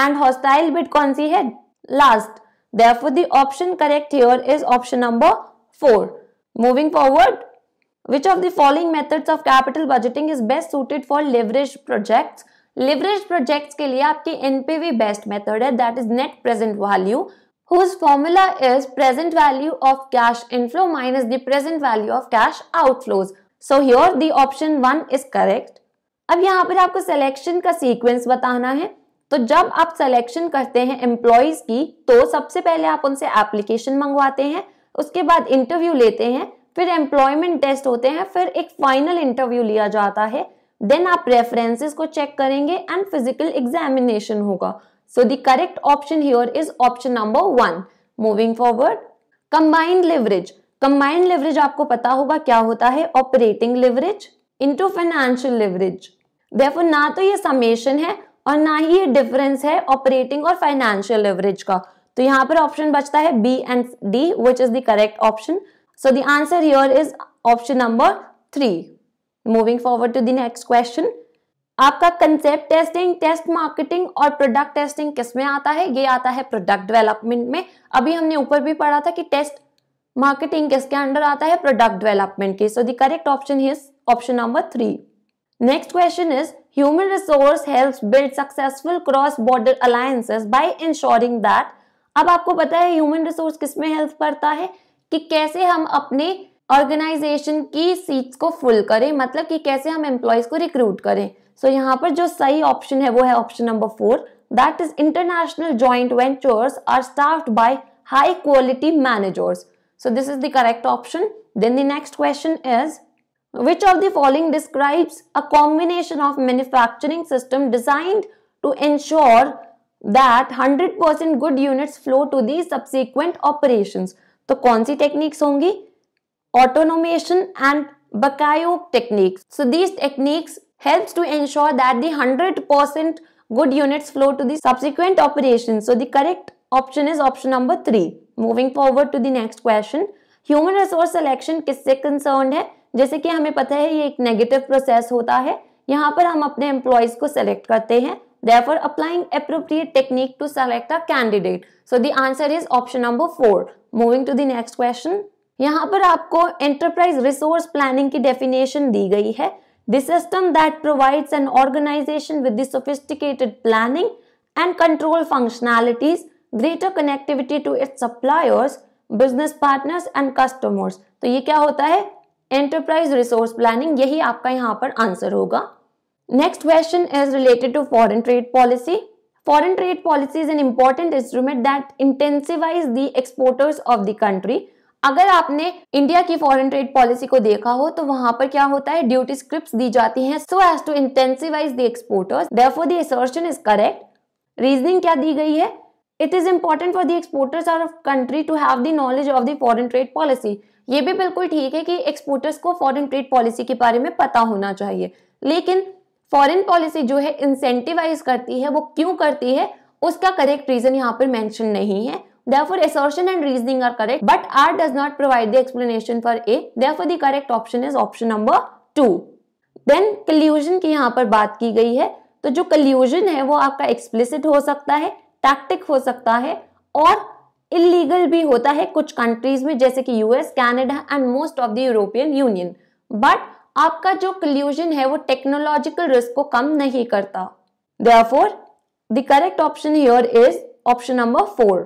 And hostile bid कौन सी है? Last. Therefore, the option correct here is option number four. Moving forward, which of the following methods of capital budgeting is best suited for leveraged projects? Leveraged projects के लिए आपकी N P V best method है, that is net present value, whose formula is present value of cash inflow minus the present value of cash outflows. So here the option one is correct. अब यहाँ पर आपको selection का sequence बताना है. तो जब आप सिलेक्शन करते हैं एम्प्लॉइज की तो सबसे पहले आप उनसे एप्लीकेशन मंगवाते हैं, उसके बाद इंटरव्यू लेते हैं, फिर एम्प्लॉयमेंट टेस्ट होते हैं, फिर एक फाइनल इंटरव्यू लिया जाता है, देन आप रेफरेंसेस को चेक करेंगे एंड फिजिकल एग्जामिनेशन होगा. So the correct option here is option number one. Moving forward, combined leverage. Combined leverage आपको पता होगा क्या होता है, operating leverage into financial leverage. Therefore ना तो ये समेशन है और ना ही ये डिफरेंस है ऑपरेटिंग और फाइनेंशियल लेवरेज का. तो यहाँ पर ऑप्शन बचता है B and D which is the correct option. So the answer here is option number three. Moving forward to the next question, आपका कंसेप्ट टेस्टिंग, टेस्ट मार्केटिंग और प्रोडक्ट टेस्टिंग किसमें आता है? ये आता है प्रोडक्ट डेवलपमेंट में. अभी हमने ऊपर भी पढ़ा था कि टेस्ट मार्केटिंग किसके अंडर आता है? प्रोडक्ट डेवलपमेंट के. So the correct option is option number three. Next question is, human resource helps build successful cross-border alliances by ensuring that. अब आपको पता है human resource किसमें help करता है कि कैसे हम अपने ऑर्गेनाइजेशन की सीट्स को फुल करें, मतलब कि कैसे हम एम्प्लॉयज को रिक्रूट करें. सो so, यहाँ पर जो सही ऑप्शन है वो है option number four, that is international joint ventures are staffed by high quality managers. So this is the correct option. Then the next question is, which of the following describes a combination of manufacturing system designed to ensure that one hundred percent good units flow to the subsequent operations? तो कौन सी techniques होंगी? Automation and Bakayoke techniques. So these techniques helps to ensure that the one hundred percent good units flow to the subsequent operations. So the correct option is option number three. Moving forward to the next question. Human resource selection किससे concerned है? जैसे कि हमें पता है ये एक negative process होता है, यहाँ पर हम अपने employees को select करते हैं. Therefore, applying appropriate technique to select a candidate. So the answer is option number four. Moving to the next question. यहाँ पर आपको enterprise resource planning की definition दी गई है. The system that provides an organization with the sophisticated planning and control functionalities, greater connectivity to its suppliers, business partners and customers. तो ये क्या होता है? Enterprise resource planning, यही आपका यहाँ पर आंसर होगा. Next question is related to foreign trade policy. Foreign trade policy is an important instrument that intensifies the exporters of the country. अगर आपने इंडिया की फॉरेन ट्रेड पॉलिसी को देखा हो तो वहां पर क्या होता है, ड्यूटी स्क्रिप्ट्स दी जाती हैं so as to intensifies the exporters. Therefore the assertion is correct. Reasoning क्या दी गई है? It is important for the exporters of country to have the knowledge of the foreign trade policy. ये भी बिल्कुल ठीक है कि एक्सपोर्टर्स को फॉरेन ट्रेड पॉलिसी के बारे में पता होना चाहिए, लेकिन फॉरेन पॉलिसी जो है इंसेंटिवाइज करती है, वो क्यों करती है उसका करेक्ट रीजन यहाँ पर मेंशन नहीं है. Therefore, assertion and reasoning are correct, but R does not provide the explanation for A. Therefore, the correct option is option number two. Then collusion की यहाँ पर बात की गई है, तो जो collusion है वो आपका explicit हो सकता है, tactic हो सकता है और illegal भी होता है कुछ countries में, जैसे कि U S, Canada and most of the European Union. But आपका जो collusion है वो technological risk को कम नहीं करता. Therefore, the correct option here is option number four.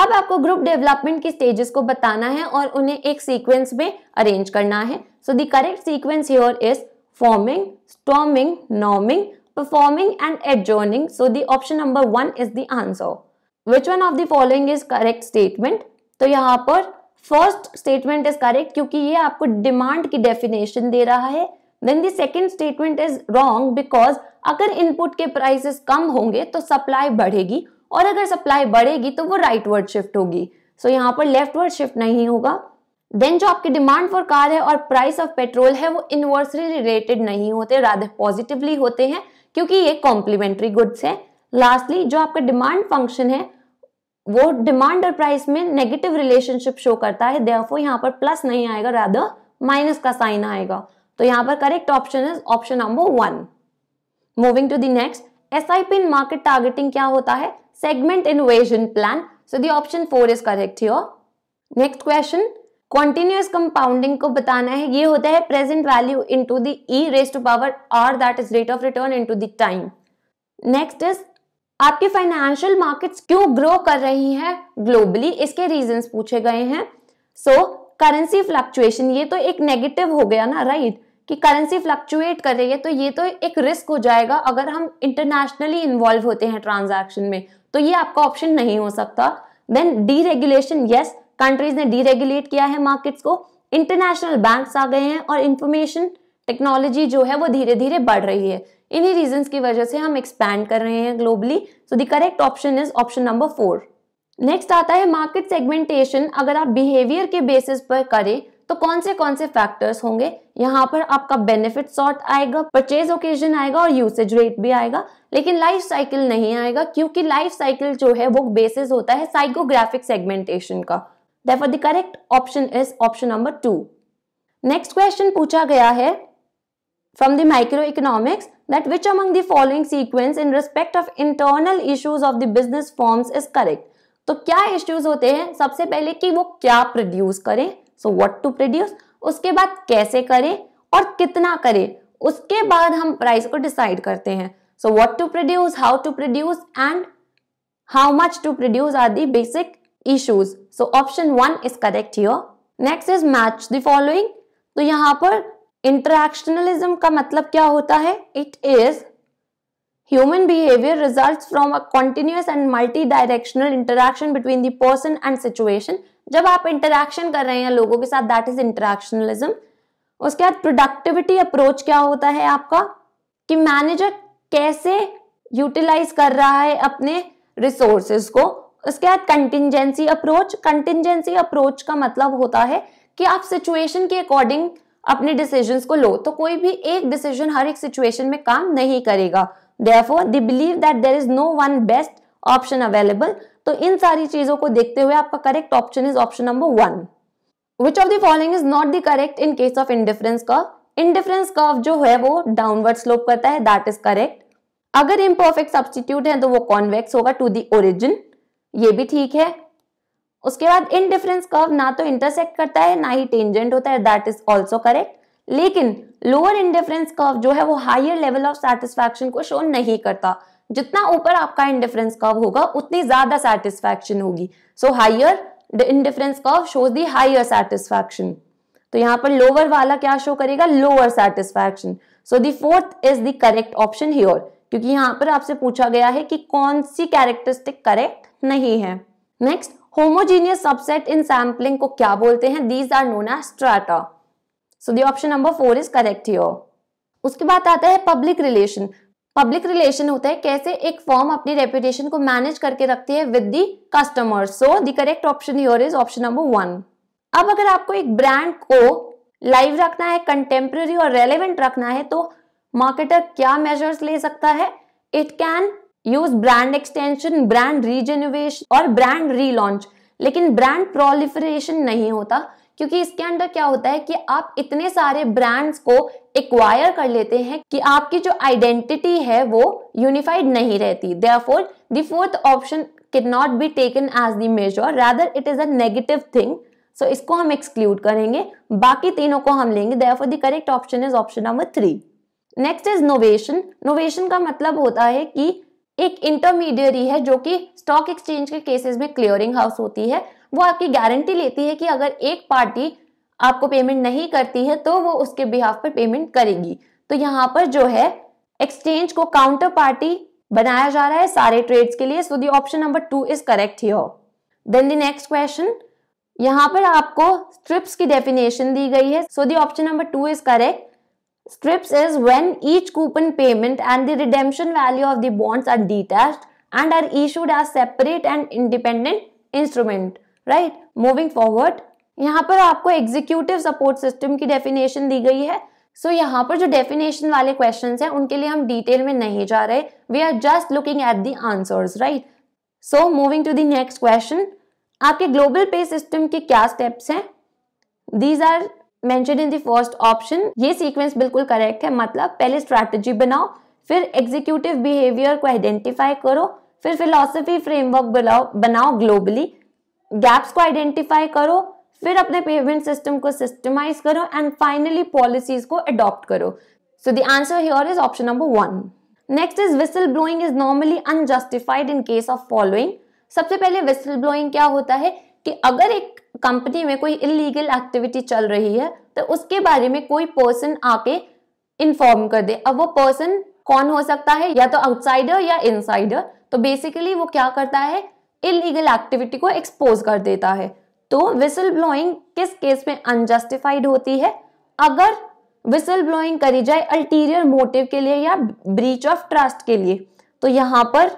अब आपको ग्रुप डेवलपमेंट के स्टेजेस को बताना है और उन्हें एक सीक्वेंस में अरेंज करना है. So the correct sequence here is forming, storming, norming, performing and adjourning. So the option number one is the answer. Which one of the following is correct statement? तो यहाँ पर फर्स्ट स्टेटमेंट इज करेक्ट क्योंकि ये आपको डिमांड की डेफिनेशन दे रहा है. Then the second statement is wrong because अगर इनपुट के प्राइसेस कम होंगे तो सप्लाई बढ़ेगी और अगर सप्लाई बढ़ेगी तो वो राइट वर्ड शिफ्ट होगी. सो so, यहाँ पर लेफ्ट वर्ड शिफ्ट नहीं होगा. देन जो आपकी डिमांड फॉर कार है और प्राइस ऑफ पेट्रोल है वो इनवर्सली रिलेटेड नहीं होते, रादर पॉजिटिवली होते हैं क्योंकि ये कॉम्प्लीमेंट्री गुड्स है. लास्टली जो आपका डिमांड फंक्शन है वो डिमांड और प्राइस में नेगेटिव रिलेशनशिप शो करता है, देयरफॉर यहाँ पर प्लस नहीं आएगा, रादर माइनस का साइन आएगा. तो यहाँ पर correct option is option number one. Moving to the next. S I P in market targeting क्या होता है? Segment invasion plan. So the option four is correct here. Next question. Continuous compounding को बताना है. ये होता है present value into the e raised to power r that is rate of return into the time. Next is आपके financial markets क्यों grow कर रही हैं globally? इसके reasons पूछे गए हैं. So currency fluctuation, ये तो एक negative हो गया ना, right? कि करेंसी फ्लक्चुएट कर रही है तो ये तो एक रिस्क हो जाएगा अगर हम इंटरनेशनली इन्वॉल्व होते हैं ट्रांजैक्शन में, तो ये आपका ऑप्शन नहीं हो सकता. देन डीरेगुलेशन, यस, कंट्रीज ने डीरेगुलेट किया है मार्केट्स को, इंटरनेशनल बैंक्स आ गए हैं और इंफॉर्मेशन टेक्नोलॉजी जो है वो धीरे धीरे बढ़ रही है. इन्हीं रीजंस की वजह से हम एक्सपैंड कर रहे हैं globally. So the correct option is option number four. Next आता है मार्केट सेगमेंटेशन अगर आप बिहेवियर के बेसिस पर करें तो कौन से कौन से फैक्टर्स होंगे? यहाँ पर आपका बेनिफिट सॉर्ट आएगा, परचेज ओकेजन आएगा और यूसेज रेट भी आएगा, लेकिन लाइफ साइकिल नहीं आएगा क्योंकि लाइफ साइकिल जो है वो बेसिस होता है साइकोग्राफिक सेगमेंटेशन का. Therefore the correct option is option number two. Next question पूछा गया है from the micro economics that which among the following sequence in respect of internal issues of the business forms is correct. तो क्या इश्यूज होते हैं? सबसे पहले कि वो क्या प्रोड्यूस करें, सो व्हाट टू प्रोड्यूस, उसके बाद कैसे करें और कितना करें, उसके बाद हम प्राइस को डिसाइड करते हैं. So what to produce, how to produce and how much to produce are the basic issues. So option one is correct here. Next is match the following. तो यहाँ पर इंटरैक्शनलिज्म का मतलब क्या होता है? It is human behaviour results from a continuous and multi directional interaction between the person and situation. जब आप इंटरैक्शन कर रहे हैं लोगों के साथ, दैट इज इंटरैक्शनलिज्म. उसके बाद प्रोडक्टिविटी अप्रोच क्या होता है आपका? कि मैनेजर कैसे यूटिलाइज कर रहा है अपने रिसोर्सेज को. उसके बाद कंटिंजेंसी अप्रोच. कंटिंजेंसी अप्रोच का मतलब होता है कि आप सिचुएशन के अकॉर्डिंग अपने डिसीजंस को लो, तो कोई भी एक डिसीजन हर एक सिचुएशन में काम नहीं करेगा। Therefore they believe that there is no one best option available. तो इन सारी चीजों को देखते हुए आपका correct option is option number one. Which of the following is not the correct in case of indifference curve. Indifference curve जो है वो डाउनवर्ड स्लोप करता है, दैट इज करेक्ट। अगर इम्परफेक्ट सब्स्टिट्यूट है तो वो कॉन्वेक्स होगा टू द ओरिजिन, ये भी ठीक है। उसके बाद इनडिफरेंस कर्व ना तो इंटरसेक्ट करता है ना ही टेंजेंट होता है, दैट इज ऑल्सो करेक्ट। लेकिन लोअर इंडिफरेंस कर्व जो है वो हायर लेवल ऑफ सेटिस्फैक्शन को शो नहीं करता। जितना ऊपर आपका इंडिफरेंस कर्व होगा उतनी ज्यादा सेटिस्फैक्शन होगी। So higher indifference curve shows the higher satisfaction, तो यहाँ पर लोअर वाला क्या शो करेगा, lower satisfaction. So the fourth is the correct option here, क्योंकि यहाँ पर आपसे पूछा गया है कि कौन सी कैरेक्टरिस्टिक करेक्ट नहीं है। Next, homogeneous subset in sampling को क्या बोलते हैं? These are known as strata. So the option number four is correct here. उसके बाद आता है पब्लिक रिलेशन। पब्लिक रिलेशन होता है कैसे एक फर्म अपनी रेपुटेशन को मैनेज करके रखती है with the customer. So the correct option here is option number one. अब अगर आपको एक ब्रांड को लाइव रखना है, कंटेम्प्रेरी और रेलेवेंट रखना है, तो मार्केटर क्या मेजर्स ले सकता है? It can use brand extension, brand rejuvenation और ब्रांड रीलॉन्च। लेकिन ब्रांड प्रोलिफरेशन नहीं होता, क्योंकि इसके अंदर क्या होता है कि आप इतने सारे ब्रांड्स को एक्वायर कर लेते हैं कि आपकी जो आइडेंटिटी है वो यूनिफाइड नहीं रहती। Therefore the fourth option can not be taken as the major, rather it is a negative thing. सो इसको हम एक्सक्लूड करेंगे, बाकी तीनों को हम लेंगे। Therefore the correct option is option number three. Next is novation. Novation का मतलब होता है कि एक इंटरमीडियरी है जो कि स्टॉक एक्सचेंज के केसेस में क्लियरिंग हाउस होती है। वो आपकी गारंटी लेती है कि अगर एक पार्टी आपको पेमेंट नहीं करती है तो वो उसके बिहाफ पर पेमेंट करेगी। तो यहाँ पर जो है एक्सचेंज को काउंटर पार्टी बनाया जा रहा है सारे ट्रेड्स के लिए। So the option number two is correct here. Then the next question, यहाँ पर आपको स्ट्रिप्स की डेफिनेशन दी गई है। So the option number two is correct. Strips is when each coupon payment and the redemption value of the bonds are detached and are issued as separate and independent instrument, right? Moving forward, यहाँ पर आपको executive support system की definition दी गई है। So यहाँ पर जो definition वाले questions हैं, उनके लिए हम detail में नहीं जा रहे। We are just looking at the answers, right? So moving to the next question, आपके global pay system के क्या steps हैं? These are mentioned in the first option। ये सीक्वेंस बिल्कुल करेक्ट है, मतलब पहले स्ट्रैटेजी बनाओ, फिर एग्जीक्यूटिव बिहेवियर को आइडेंटिफाई करो, फिर फिलॉसफी फ्रेमवर्क बनाओ बनाओ ग्लोबली, गैप्स को आइडेंटिफाई करो, फिर अपने पेमेंट सिस्टम को सिस्टमाइज करो एंड फाइनली पॉलिसीज को अडॉप्ट करो। So the answer here is option number one. Next is whistle blowing is normally unjustified in case of following. सबसे पहले विसल ब्लोइंग क्या होता है कि अगर एक कंपनी में कोई इलीगल एक्टिविटी चल रही है तो उसके बारे में कोई पर्सन आके इन्फॉर्म कर दे। अब वो पर्सन कौन हो सकता है, या तो आउटसाइडर या इनसाइडर। तो बेसिकली वो क्या करता है, इलीगल एक्टिविटी को एक्सपोज कर देता है। तो विसल ब्लोइंग किस केस में अनजस्टिफाइड होती है? अगर विसल ब्लोइंग करी जाए अल्टीरियर मोटिव के लिए या ब्रीच ऑफ ट्रस्ट के लिए, तो यहाँ पर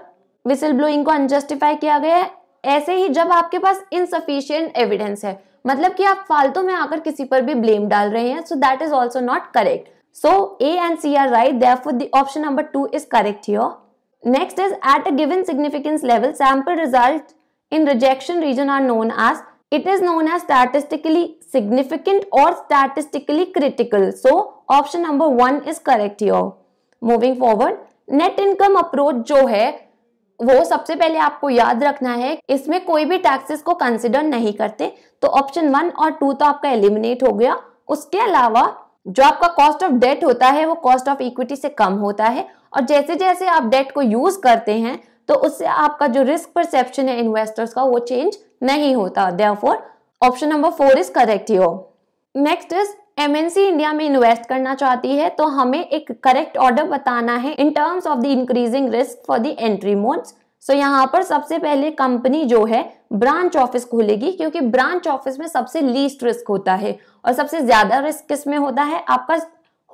विसल ब्लोइंग को अनजस्टिफाई किया गया है। ऐसे ही जब आपके पास इनसफिशिएंट एविडेंस है, मतलब कि आप फालतू में आकर किसी पर भी ब्लेम डाल रहे हैं, so that is also not correct. So A and C are right, therefore the option number two is correct here. Next is at a given significance level sample result in rejection region are known as. It is known as statistically significant और statistically critical. So option number one is correct here. Moving forward, net income approach जो है वो सबसे पहले आपको याद रखना है, इसमें कोई भी टैक्सेस को कंसिडर नहीं करते। तो ऑप्शन वन और टू तो आपका एलिमिनेट हो गया। उसके अलावा जो आपका कॉस्ट ऑफ डेट होता है वो कॉस्ट ऑफ इक्विटी से कम होता है, और जैसे जैसे आप डेट को यूज करते हैं तो उससे आपका जो रिस्क परसेप्शन है इन्वेस्टर्स का वो चेंज नहीं होता। Therefore option number four is correct here. Next is MNC India में इन्वेस्ट करना चाहती है, तो हमें एक करेक्ट ऑर्डर बताना है in terms of the increasing risk for the entry modes. So यहाँ पर सबसे पहले कंपनी जो है ब्रांच ऑफिस खोलेगी, क्योंकि ब्रांच ऑफिस में सबसे लीस्ट रिस्क होता है, और सबसे ज्यादा रिस्क किस में होता है, आपका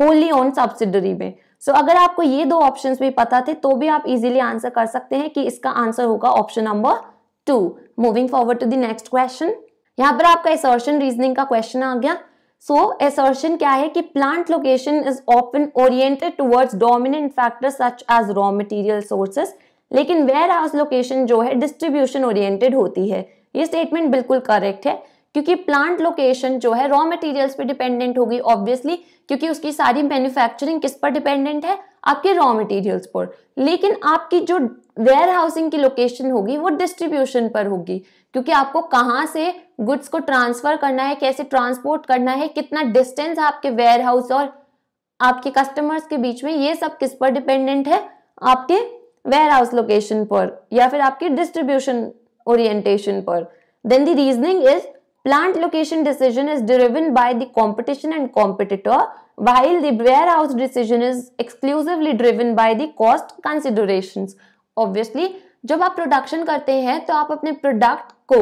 होली ओन सब्सिडरी में। सो so, अगर आपको ये दो ऑप्शन भी पता थे तो भी आप इजिली आंसर कर सकते हैं कि इसका आंसर होगा option number two. Moving forward to the next question, यहाँ पर आपका असर्शन रीजनिंग का क्वेश्चन आ गया। So assertion क्या है कि plant location is often oriented towards dominant factors such as raw material sources, लेकिन warehouse location जो है distribution oriented होती है। ये statement बिल्कुल correct है क्योंकि plant location जो है raw materials पे dependent होगी obviously, क्योंकि उसकी सारी manufacturing किस पर dependent है, आपके raw materials पर। लेकिन आपकी जो warehousing की location होगी वो distribution पर होगी, क्योंकि आपको कहाँ से गुड्स को ट्रांसफर करना है, कैसे ट्रांसपोर्ट करना है, कितना डिस्टेंस आपके वेयरहाउस और आपके कस्टमर्स के बीच में, ये सब किस पर डिपेंडेंट है, आपके वेयरहाउस लोकेशन पर या फिर आपके डिस्ट्रीब्यूशन ओरिएंटेशन पर। Then the reasoning is plant location decision is driven by the competition and competitor while the warehouse decision is exclusively driven by the cost considerations. Obviously जब आप प्रोडक्शन करते हैं तो आप अपने प्रोडक्ट को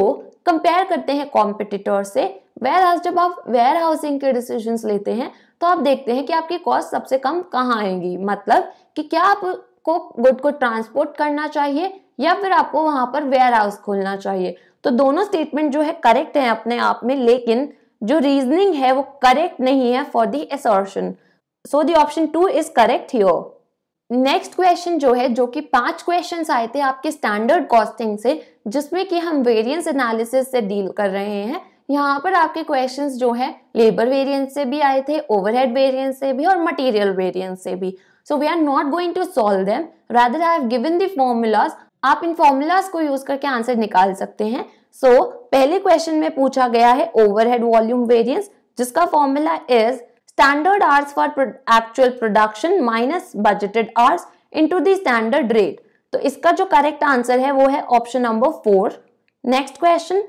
कंपेयर करते हैं कॉम्पिटिटर से, वेयरहाउस जब आप वेयरहाउसिंग के डिसीजंस लेते हैं तो आप देखते हैं कि आपकी कॉस्ट सबसे कम कहाँ आएंगी, मतलब कि क्या आपको गुड को ट्रांसपोर्ट करना चाहिए या फिर आपको वहां पर वेयरहाउस खोलना चाहिए। तो दोनों स्टेटमेंट जो है करेक्ट है अपने आप में, लेकिन जो रीजनिंग है वो करेक्ट नहीं है for the assertion. So the option two is correct here. Next question जो है, जो कि पांच क्वेश्चंस आए थे आपके स्टैंडर्ड कॉस्टिंग से जिसमें कि हम वेरिएंस एनालिसिस से डील कर रहे हैं, यहाँ पर आपके क्वेश्चंस जो है लेबर वेरिएंस से भी आए थे, ओवरहेड वेरिएंस से भी और मटेरियल वेरिएंस से भी। So we are not going to solve them, rather I have given the formulas, आप इन फॉर्मूलाज को यूज करके आंसर निकाल सकते हैं। सो so, पहले क्वेश्चन में पूछा गया है ओवरहेड वॉल्यूम वेरिएंस, जिसका formula is standard hours for actual production minus budgeted hours into the standard rate। तो इसका जो करेक्ट आंसर है वो है option number four. Next question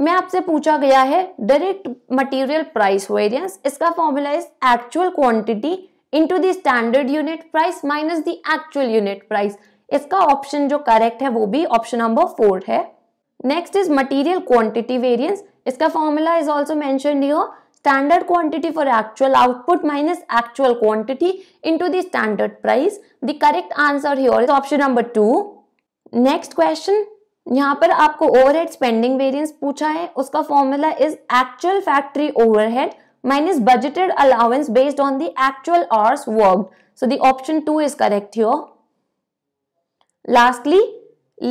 में आपसे पूछा गया है डायरेक्ट मटेरियल प्राइस वेरिएंस, इसका formula is actual quantity into the standard unit price minus the actual unit price. इसका ऑप्शन जो करेक्ट है वो भी ऑप्शन नंबर फोर है। Next is material quantity variance, इसका formula is also mentioned here standard quantity for actual output minus actual quantity into the standard price। The correct answer here is option number two। Next question, यहाँ पर आपको overhead spending variance पूछा है, उसका formula is actual factory overhead minus budgeted allowance based on the actual hours worked। So the option two is correct here। Lastly,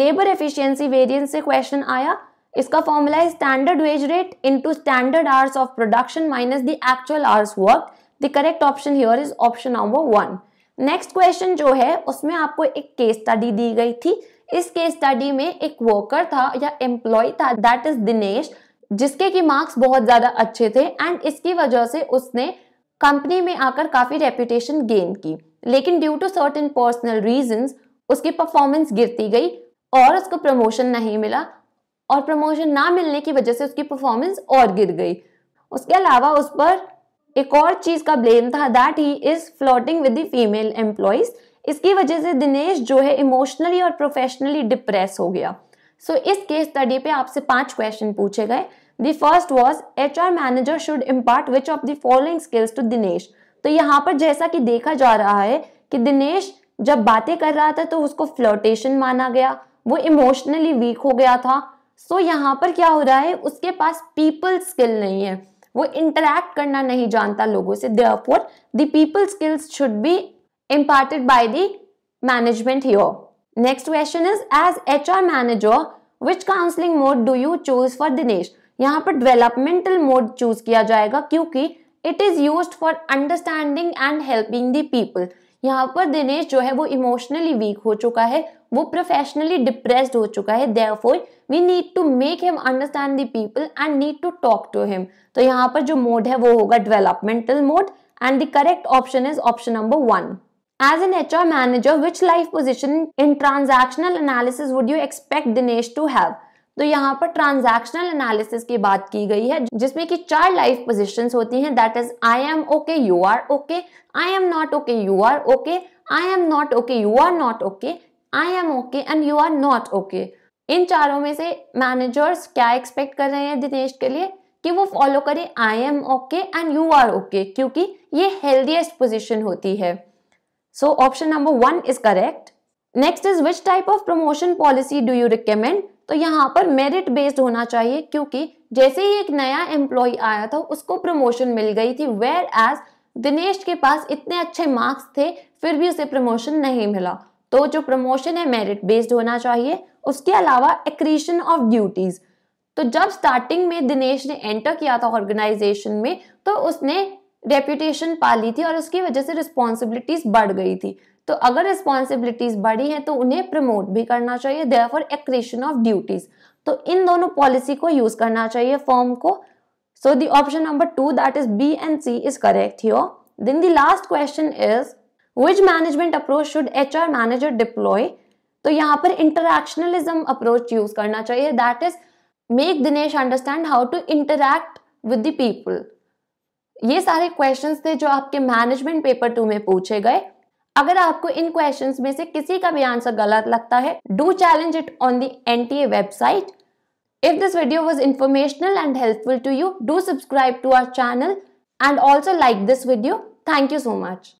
labor efficiency variance से question आया, इसका फॉर्मूला है standard wage rate into standard hours of production minus the actual hours work. The correct option here is option number one. Next question जो है उसमें आपको एक केस स्टडी दी गई थी। इस केस स्टडी में एक वर्कर था या एम्प्लॉय था, दैट इज दिनेश, जिसके की मार्क्स बहुत ज्यादा अच्छे थे एंड इसकी वजह से उसने कंपनी में आकर काफी रेप्यूटेशन गेन की, लेकिन due to certain personal reasons उसकी परफॉर्मेंस गिरती गई और उसको प्रमोशन नहीं मिला, और प्रमोशन ना मिलने की वजह से उसकी परफॉर्मेंस और गिर गई। उसके अलावा उस पर एक और चीज का ब्लेम था, that he is flirting with the female employees. इसकी वजह से दिनेश जो है इमोशनली और प्रोफेशनली डिप्रेस हो गया। सो so, इस केस स्टडी पे आपसे पांच क्वेश्चन पूछे गए। The first was H R manager should impart which of the following skills to Dinesh. तो यहाँ पर जैसा कि देखा जा रहा है कि दिनेश जब बातें कर रहा था तो उसको फ्लर्टेशन माना गया, वो इमोशनली वीक हो गया था। सो so, यहाँ पर क्या हो रहा है, उसके पास पीपल स्किल नहीं है, वो इंटरैक्ट करना नहीं जानता लोगों से। Therefore the people skills should be imparted by the management here. Next question is as HR manager which counselling mode do you choose for Dinesh. यहाँ पर डेवलपमेंटल मोड चूज किया जाएगा क्योंकि it is used for understanding and helping the people. यहाँ पर दिनेश जो है वो इमोशनली वीक हो चुका है, वो प्रोफेशनली डिप्रेस्ड हो चुका है। Therefore we need to make him understand the people and need to talk to him. तो यहाँ पर जो मोड है वो होगा developmental mode and the correct option is option number one. As an HR manager which life position in transactional analysis would you expect Dinesh to have. तो यहाँ पर ट्रांजैक्शनल एनालिसिस की बात की गई है जिसमें कि चार लाइफ पोजीशंस होती हैं, that is I am okay you are okay, I am not okay you are okay, I am not okay you are not okay, I am okay and you are not okay. इन चारों में से मैनेजर्स क्या एक्सपेक्ट कर रहे हैं दिनेश के लिए कि वो फॉलो करे I am okay and you are okay, क्योंकि ये हेल्दीएस्ट पोजीशन होती है। So option number one is correct. Next is which type of promotion policy do you recommend. तो यहाँ पर मेरिट बेस्ड होना चाहिए क्योंकि जैसे ही एक नया एम्प्लॉय आया था उसको प्रमोशन मिल गई थी, वेयर एज दिनेश के पास इतने अच्छे मार्क्स थे फिर भी उसे प्रमोशन नहीं मिला। तो जो प्रमोशन है मेरिट बेस्ड होना चाहिए। उसके अलावा एक्रीशन ऑफ ड्यूटीज, तो जब स्टार्टिंग में दिनेश ने एंटर किया था ऑर्गेनाइजेशन में तो उसने रेप्यूटेशन पा ली थी और उसकी वजह से रिस्पॉन्सिबिलिटीज बढ़ गई थी। तो अगर रिस्पॉन्सिबिलिटीज बढ़ी हैं तो उन्हें प्रमोट भी करना चाहिए, देयरफॉर एक्रीशन ऑफ ड्यूटीज। तो इन दोनों पॉलिसी को यूज करना चाहिए फर्म को। So the option number two that is B and C is correct here. Then the last question is which management approach should HR manager deploy. तो यहाँ पर इंटरैक्शनलिज्म अप्रोच यूज करना चाहिए, that is make Dinesh understand how to interact with the people. ये सारे क्वेश्चंस थे जो आपके मैनेजमेंट पेपर टू में पूछे गए। अगर आपको इन क्वेश्चंस में से किसी का भी आंसर गलत लगता है, do challenge it on the N T A website. If this video was informational and helpful to you, do subscribe to our channel and also like this video. Thank you so much.